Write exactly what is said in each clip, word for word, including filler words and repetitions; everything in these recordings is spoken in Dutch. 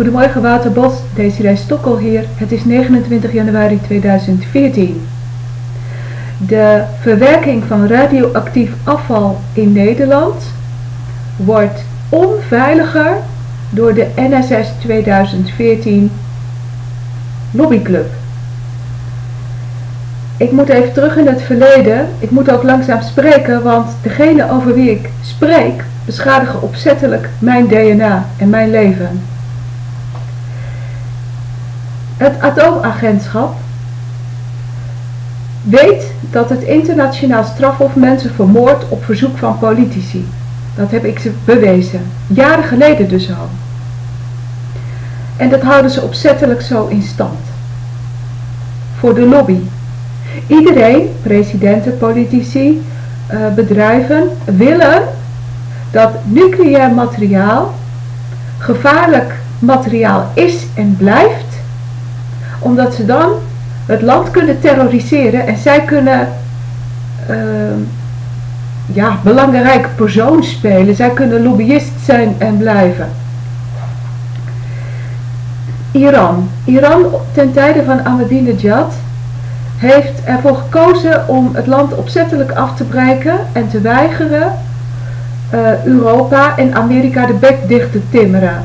Goedemorgen Wouter Bos, Desiree Stokkel hier. Het is negenentwintig januari tweeduizend veertien. De verwerking van radioactief afval in Nederland wordt onveiliger door de N S S tweeduizend veertien lobbyclub. Ik moet even terug in het verleden. Ik moet ook langzaam spreken, want degene over wie ik spreek beschadigen opzettelijk mijn D N A en mijn leven. Het atoomagentschap weet dat het internationaal strafhof mensen vermoordt op verzoek van politici. Dat heb ik ze bewezen. Jaren geleden dus al. En dat houden ze opzettelijk zo in stand. Voor de lobby. Iedereen, presidenten, politici, bedrijven, willen dat nucleair materiaal gevaarlijk materiaal is en blijft, omdat ze dan het land kunnen terroriseren en zij kunnen uh, ja, belangrijk persoon spelen. Zij kunnen lobbyist zijn en blijven. Iran. Iran ten tijde van Ahmadinejad heeft ervoor gekozen om het land opzettelijk af te breken en te weigeren uh, Europa en Amerika de bek dicht te timmeren.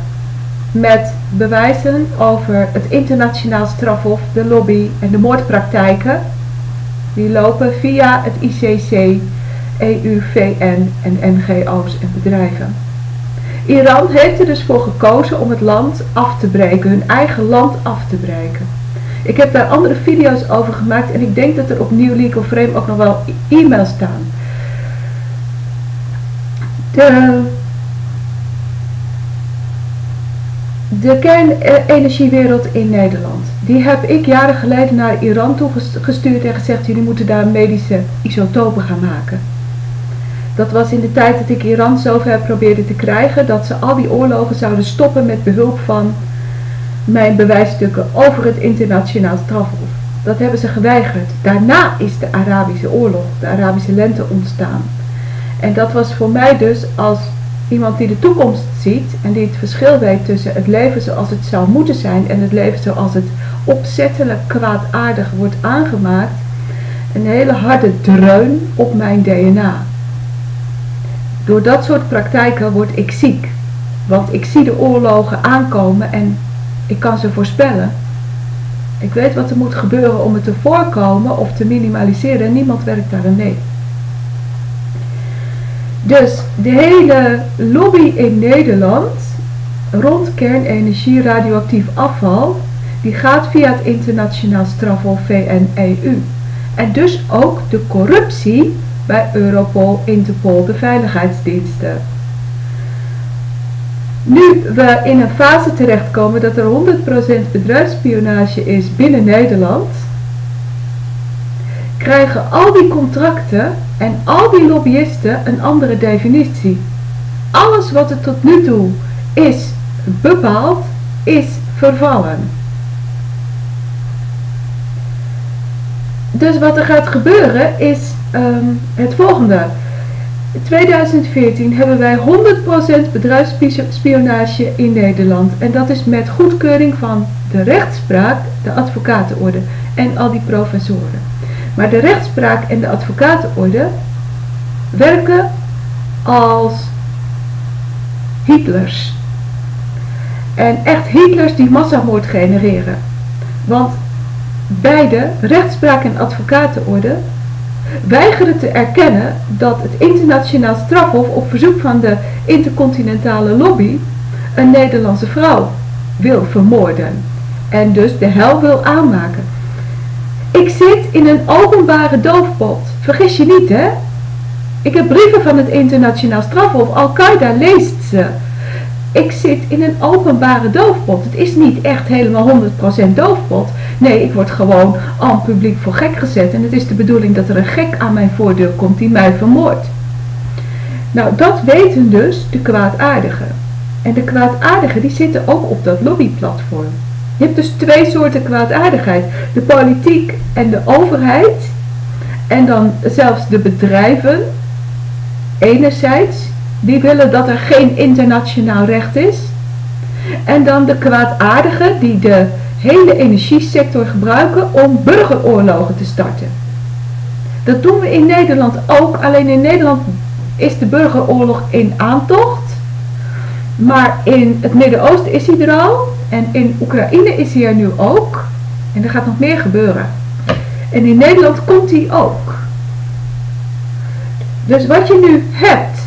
Met bewijzen over het internationaal strafhof, de lobby en de moordpraktijken. Die lopen via het I C C, E U, V N en N G O's en bedrijven. Iran heeft er dus voor gekozen om het land af te breken, hun eigen land af te breken. Ik heb daar andere video's over gemaakt en ik denk dat er op newlegalframe ook nog wel e-mails staan. De... De kernenergiewereld in Nederland, die heb ik jaren geleden naar Iran toegestuurd en gezegd, jullie moeten daar medische isotopen gaan maken. Dat was in de tijd dat ik Iran zover probeerde te krijgen dat ze al die oorlogen zouden stoppen met behulp van mijn bewijsstukken over het internationaal strafhof. Dat hebben ze geweigerd. Daarna is de Arabische oorlog, de Arabische lente ontstaan. En dat was voor mij dus als iemand die de toekomst ziet en die het verschil weet tussen het leven zoals het zou moeten zijn en het leven zoals het opzettelijk kwaadaardig wordt aangemaakt, een hele harde dreun op mijn D N A. Door dat soort praktijken word ik ziek, want ik zie de oorlogen aankomen en ik kan ze voorspellen. Ik weet wat er moet gebeuren om het te voorkomen of te minimaliseren en niemand werkt daar aan mee. Dus de hele lobby in Nederland rond kernenergie, radioactief afval, die gaat via het internationaal strafhof, V N, E U. En dus ook de corruptie bij Europol, Interpol, de veiligheidsdiensten. Nu we in een fase terechtkomen dat er honderd procent bedrijfsspionage is binnen Nederland, krijgen al die contracten en al die lobbyisten een andere definitie. Alles wat er tot nu toe is bepaald, is vervallen. Dus wat er gaat gebeuren is um, het volgende. In tweeduizend veertien hebben wij honderd procent bedrijfsspionage in Nederland. En dat is met goedkeuring van de rechtspraak, de advocatenorde en al die professoren. Maar de rechtspraak en de advocatenorde werken als Hitlers. En echt Hitlers die massamoord genereren. Want beide, rechtspraak en advocatenorde, weigeren te erkennen dat het internationaal strafhof op verzoek van de intercontinentale lobby een Nederlandse vrouw wil vermoorden. En dus de hel wil aanmaken. Ik zit in een openbare doofpot. Vergis je niet, hè? Ik heb brieven van het internationaal strafhof. Al-Qaeda leest ze. Ik zit in een openbare doofpot. Het is niet echt helemaal honderd procent doofpot. Nee, ik word gewoon aan het publiek voor gek gezet. En het is de bedoeling dat er een gek aan mijn voordeur komt die mij vermoordt. Nou, dat weten dus de kwaadaardigen. En de kwaadaardigen die zitten ook op dat lobbyplatform. Je hebt dus twee soorten kwaadaardigheid. De politiek en de overheid. En dan zelfs de bedrijven. Enerzijds. Die willen dat er geen internationaal recht is. En dan de kwaadaardigen die de hele energiesector gebruiken om burgeroorlogen te starten. Dat doen we in Nederland ook, alleen in Nederland is de burgeroorlog in aantocht. Maar in het Midden-Oosten is hij er al en in Oekraïne is hij er nu ook. En er gaat nog meer gebeuren. En in Nederland komt hij ook. Dus wat je nu hebt,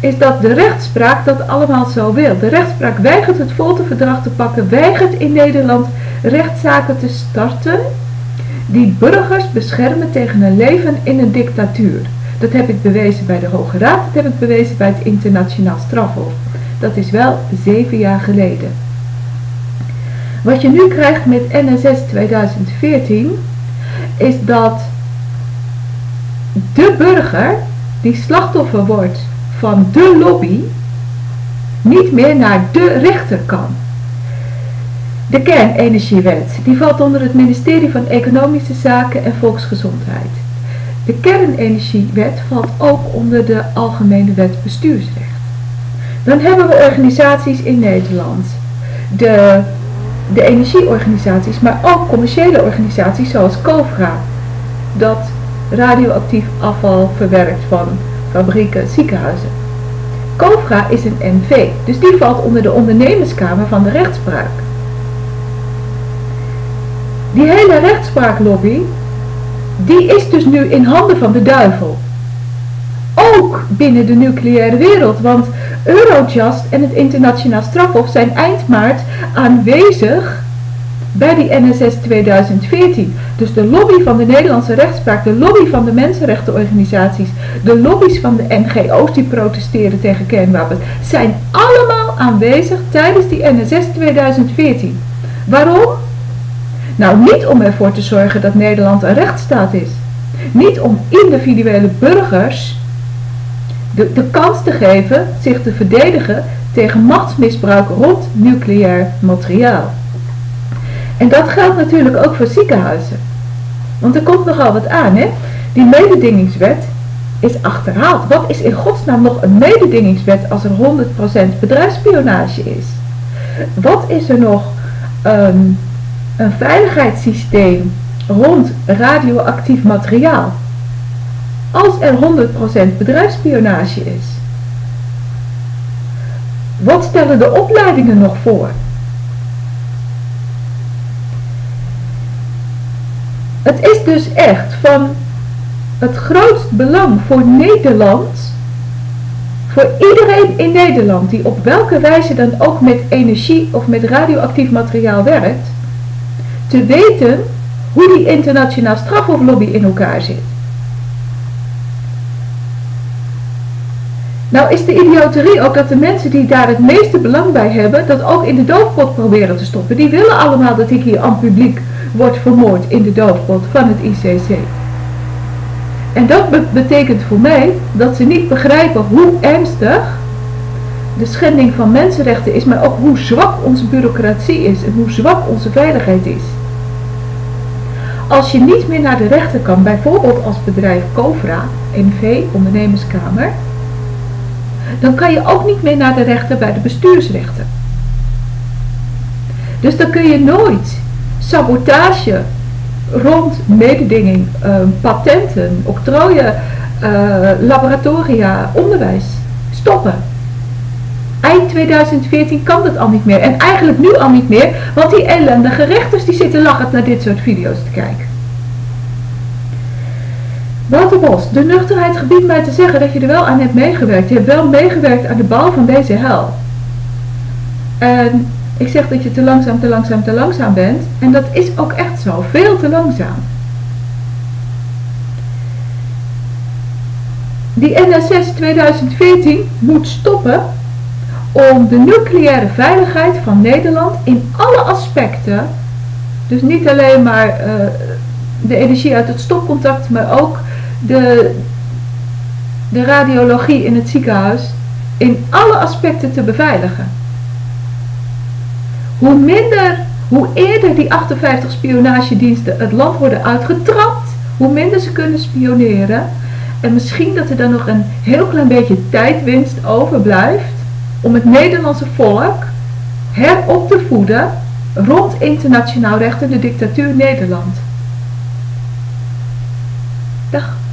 is dat de rechtspraak dat allemaal zo wil. De rechtspraak weigert het folterverdrag te pakken, weigert in Nederland rechtszaken te starten die burgers beschermen tegen een leven in een dictatuur. Dat heb ik bewezen bij de Hoge Raad, dat heb ik bewezen bij het Internationaal Strafhof. Dat is wel zeven jaar geleden. Wat je nu krijgt met N S S tweeduizend veertien is dat de burger die slachtoffer wordt van de lobby niet meer naar de rechter kan. De kernenergiewet, die valt onder het ministerie van Economische Zaken en Volksgezondheid. De kernenergiewet valt ook onder de Algemene Wet Bestuursrecht. Dan hebben we organisaties in Nederland, de, de energieorganisaties, maar ook commerciële organisaties zoals Covra, dat radioactief afval verwerkt van fabrieken, ziekenhuizen. Covra is een N V, dus die valt onder de ondernemerskamer van de rechtspraak. Die hele rechtspraaklobby, die is dus nu in handen van de duivel. Ook binnen de nucleaire wereld, want Eurojust en het Internationaal Strafhof zijn eind maart aanwezig bij die N S S tweeduizend veertien. Dus de lobby van de Nederlandse rechtspraak, de lobby van de mensenrechtenorganisaties, de lobby's van de N G O's die protesteren tegen kernwapens, zijn allemaal aanwezig tijdens die N S S tweeduizend veertien. Waarom? Nou, niet om ervoor te zorgen dat Nederland een rechtsstaat is. Niet om individuele burgers de, de kans te geven zich te verdedigen tegen machtsmisbruik rond nucleair materiaal. En dat geldt natuurlijk ook voor ziekenhuizen. Want er komt nogal wat aan, hè? Die mededingingswet is achterhaald. Wat is in godsnaam nog een mededingingswet als er honderd procent bedrijfsspionage is? Wat is er nog um, een veiligheidssysteem rond radioactief materiaal als er honderd procent bedrijfsspionage is? Wat stellen de opleidingen nog voor? Het is dus echt van het grootst belang voor Nederland, voor iedereen in Nederland die op welke wijze dan ook met energie of met radioactief materiaal werkt, te weten hoe die internationaal strafhoflobby in elkaar zit. Nou is de idioterie ook dat de mensen die daar het meeste belang bij hebben, dat ook in de doofpot proberen te stoppen. Die willen allemaal dat ik hier aan publiek word vermoord in de doofpot van het I C C. En dat be- betekent voor mij dat ze niet begrijpen hoe ernstig de schending van mensenrechten is, maar ook hoe zwak onze bureaucratie is en hoe zwak onze veiligheid is. Als je niet meer naar de rechter kan, bijvoorbeeld als bedrijf Covra, N V, ondernemerskamer, dan kan je ook niet meer naar de rechter bij de bestuursrechter. Dus dan kun je nooit sabotage rond mededinging, uh, patenten, octrooien, uh, laboratoria, onderwijs stoppen. Eind tweeduizend veertien kan dat al niet meer. En eigenlijk nu al niet meer, want die ellendige rechters die zitten lachend naar dit soort video's te kijken. Wouter Bos, de nuchterheid gebiedt mij te zeggen dat je er wel aan hebt meegewerkt. Je hebt wel meegewerkt aan de bouw van deze hel. En ik zeg dat je te langzaam, te langzaam, te langzaam bent. En dat is ook echt zo. Veel te langzaam. Die N S S tweeduizend veertien moet stoppen om de nucleaire veiligheid van Nederland in alle aspecten, dus niet alleen maar uh, de energie uit het stopcontact, maar ook de, de radiologie in het ziekenhuis, in alle aspecten te beveiligen. Hoe minder, hoe eerder die achtenvijftig spionagediensten het land worden uitgetrapt, hoe minder ze kunnen spioneren. En misschien dat er dan nog een heel klein beetje tijdwinst overblijft om het Nederlandse volk herop te voeden rond internationaal recht in de dictatuur Nederland. Dag.